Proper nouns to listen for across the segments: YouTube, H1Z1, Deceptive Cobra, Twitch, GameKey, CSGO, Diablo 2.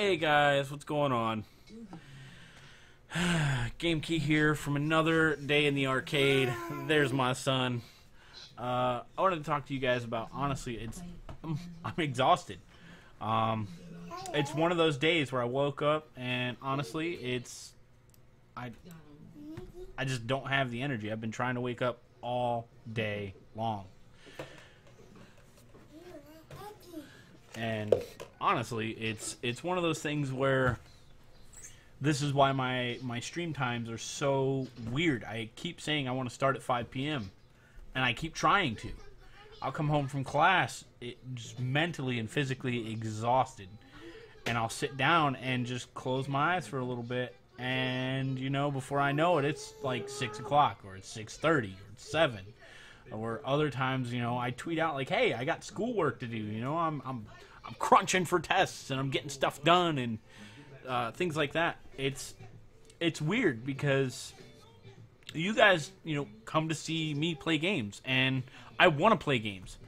Hey guys, what's going on? GameKey here from another day in the arcade. There's my son. I wanted to talk to you guys about, honestly, I'm exhausted. It's one of those days where I woke up and honestly, I just don't have the energy. I've been trying to wake up all day long. And honestly, it's one of those things where this is why my stream times are so weird. I keep saying I want to start at 5 p.m. and I keep trying to. I'll come home from class just mentally and physically exhausted, and I'll sit down and just close my eyes for a little bit, and you know, before I know it, it's like 6 o'clock or it's 6:30 or it's 7. Or other times, you know, I tweet out like, "Hey, I got schoolwork to do." You know, I'm crunching for tests and I'm getting stuff done and things like that. It's weird because you guys, you know, come to see me play games, and I want to play games.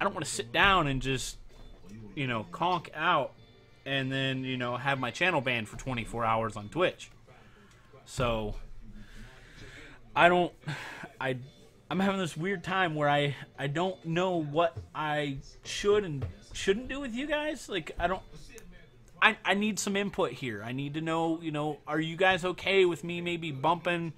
I don't want to sit down and just, you know, conk out and then, you know, have my channel banned for 24 hours on Twitch. So I'm having this weird time where I don't know what I should and shouldn't do with you guys. Like, I need some input here. I need to know, you know, are you guys okay with me maybe bumping,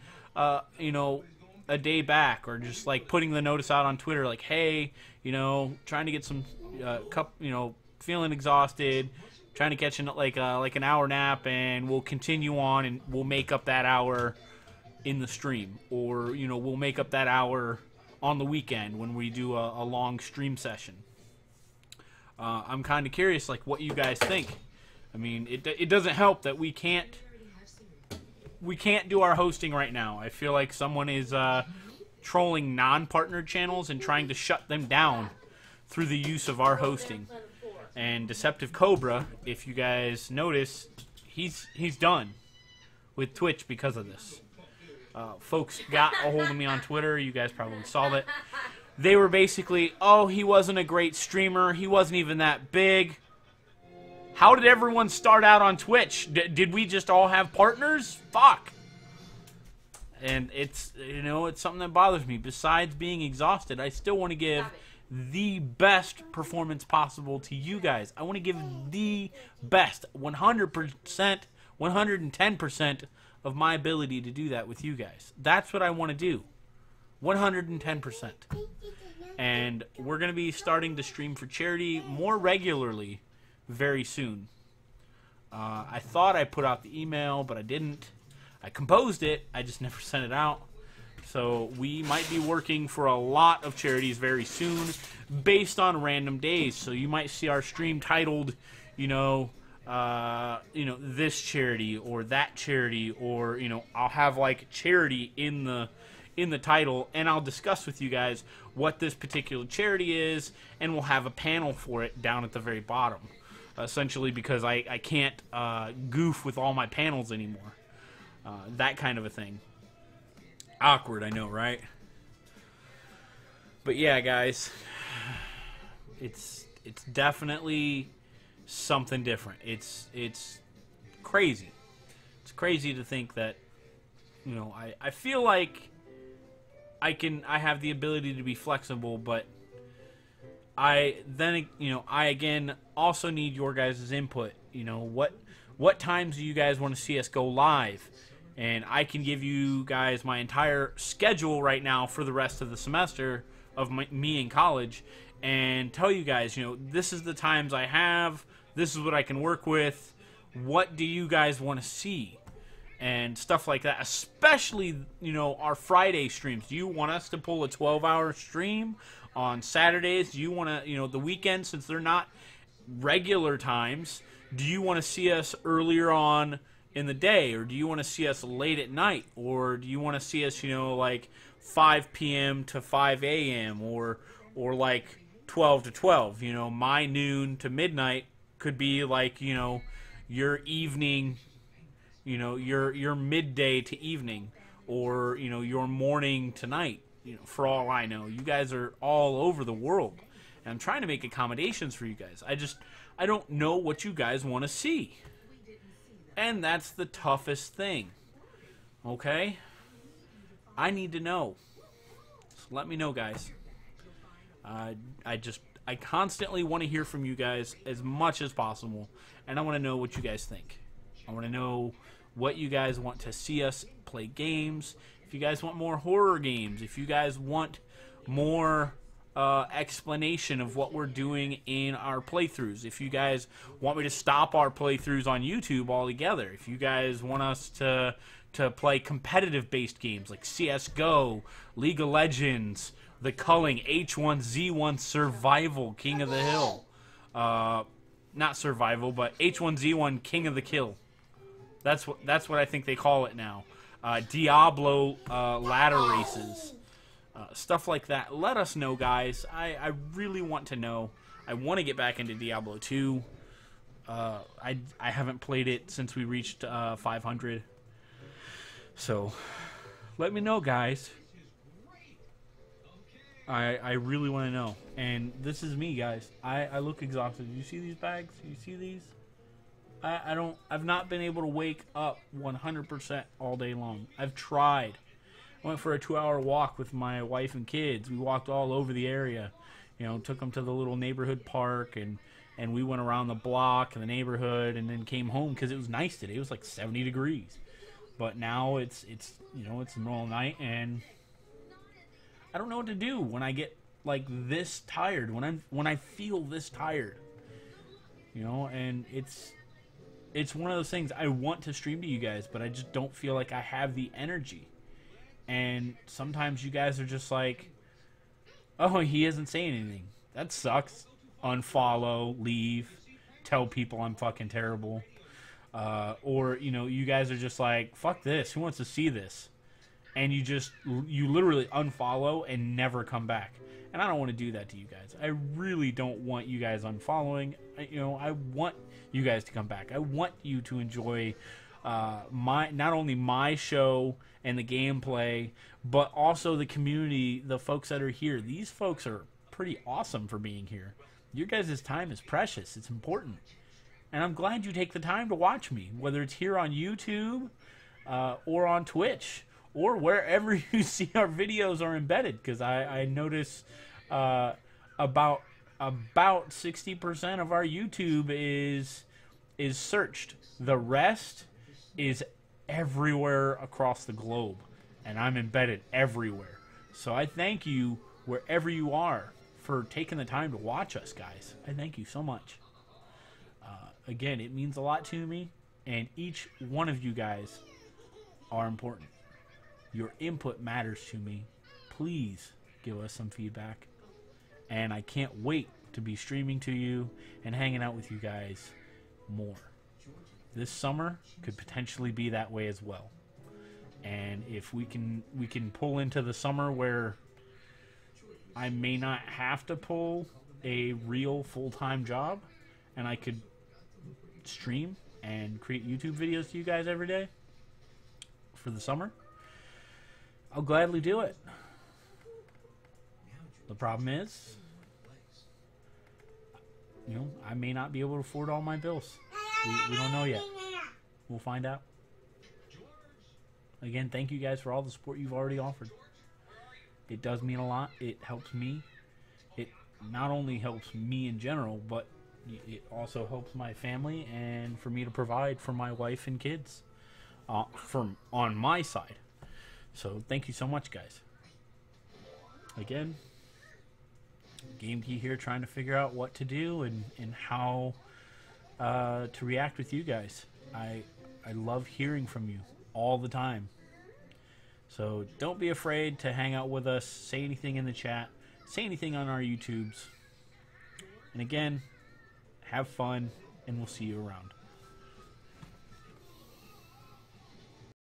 you know, a day back, or just like putting the notice out on Twitter like, hey, you know, trying to get some, you know, feeling exhausted, trying to catch like an hour nap, and we'll continue on and we'll make up that hour in the stream, or you know, we'll make up that hour on the weekend when we do a long stream session. I'm kind of curious like what you guys think. I mean, it doesn't help that we can't do our hosting right now. I feel like someone is trolling non-partner channels and trying to shut them down through the use of our hosting. And Deceptive Cobra, if you guys notice, he's done with Twitch because of this. Folks got a hold of me on Twitter. You guys probably saw it. They were basically, oh, he wasn't a great streamer. He wasn't even that big. How did everyone start out on Twitch? Did we just all have partners? Fuck. And it's, you know, it's something that bothers me. Besides being exhausted, I still want to give the best performance possible to you guys. I want to give the best, 100%, 110%. Of my ability to do that with you guys. That's what I want to do. 110%. And we're going to be starting to stream for charity more regularly very soon. I thought I put out the email, but I didn't. I composed it. I just never sent it out. So we might be working for a lot of charities very soon based on random days. So you might see our stream titled, you know, this charity or that charity, or you know, I'll have like charity in the title, and I'll discuss with you guys what this particular charity is, and we'll have a panel for it down at the very bottom, essentially, because I can't goof with all my panels anymore, that kind of a thing. Awkward, I know, right? But yeah, guys, it's definitely something different. It's crazy. It's crazy to think that, you know, I feel like I have the ability to be flexible, but I again also need your guys' input. You know, what times do you guys want to see us go live? And I can give you guys my entire schedule right now for the rest of the semester of me in college, and tell you guys, you know, this is the times I have. This is what I can work with. What do you guys want to see? And stuff like that. Especially, you know, our Friday streams. Do you want us to pull a 12-hour stream on Saturdays? Do you want to, you know, the weekends, since they're not regular times, do you want to see us earlier on in the day? Or do you want to see us late at night? Or do you want to see us, you know, like 5 p.m. to 5 a.m. Or like 12 to 12, you know, my noon to midnight could be like, you know, your evening, you know, your midday to evening, or, you know, your morning to night, you know, for all I know. You guys are all over the world, and I'm trying to make accommodations for you guys. I don't know what you guys want to see. And that's the toughest thing. Okay? I need to know. So let me know, guys. I constantly want to hear from you guys as much as possible. And I want to know what you guys think. I want to know what you guys want to see us play games. If you guys want more horror games. If you guys want more explanation of what we're doing in our playthroughs. If you guys want me to stop our playthroughs on YouTube altogether. If you guys want us to play competitive-based games like CSGO, League of Legends, The Culling, H1Z1 Survival, King of the Hill. Not Survival, but H1Z1 King of the Kill. That's what I think they call it now. Diablo ladder races. Stuff like that. Let us know, guys. I really want to know. I want to get back into Diablo 2. I haven't played it since we reached 500. So, let me know, guys. I really want to know. And this is me, guys. I look exhausted. You see these bags? You see these? I've not been able to wake up 100% all day long. I've tried. I went for a 2-hour walk with my wife and kids. We walked all over the area. You know, took them to the little neighborhood park, and we went around the block and the neighborhood, and then came home because it was nice today. It was like 70 degrees. But now it's you know, it's a normal night, and I don't know what to do when I get like this tired, when I feel this tired. You know, and it's one of those things. I want to stream to you guys, but I just don't feel like I have the energy. And sometimes you guys are just like, oh, he isn't saying anything. That sucks. Unfollow, leave, tell people I'm fucking terrible. Or, you know, you guys are just like, fuck this. Who wants to see this? And you literally unfollow and never come back. And I don't want to do that to you guys. I really don't want you guys unfollowing. You know, I want you guys to come back. I want you to enjoy not only my show and the gameplay, but also the community, the folks that are here. These folks are pretty awesome for being here. Your guys' time is precious. It's important. And I'm glad you take the time to watch me, whether it's here on YouTube or on Twitch or wherever you see our videos are embedded, because I notice about 60% of our YouTube is searched. The rest is everywhere across the globe, and I'm embedded everywhere. So I thank you wherever you are for taking the time to watch us, guys. I thank you so much. Again, it means a lot to me, and each one of you guys are important. Your input matters to me. Please give us some feedback, and I can't wait to be streaming to you and hanging out with you guys more. This summer could potentially be that way as well. And if we can pull into the summer where I may not have to pull a real full-time job, and I could stream and create YouTube videos to you guys every day for the summer, I'll gladly do it. The problem is, you know, I may not be able to afford all my bills. We don't know yet. We'll find out. Again, thank you guys for all the support you've already offered. It does mean a lot. It helps me. It not only helps me in general, but it also helps my family and for me to provide for my wife and kids from on my side. So thank you so much, guys. Again, GamD here trying to figure out what to do and how to react with you guys. I love hearing from you all the time. So don't be afraid to hang out with us. Say anything in the chat. Say anything on our YouTubes. And again, have fun, and we'll see you around.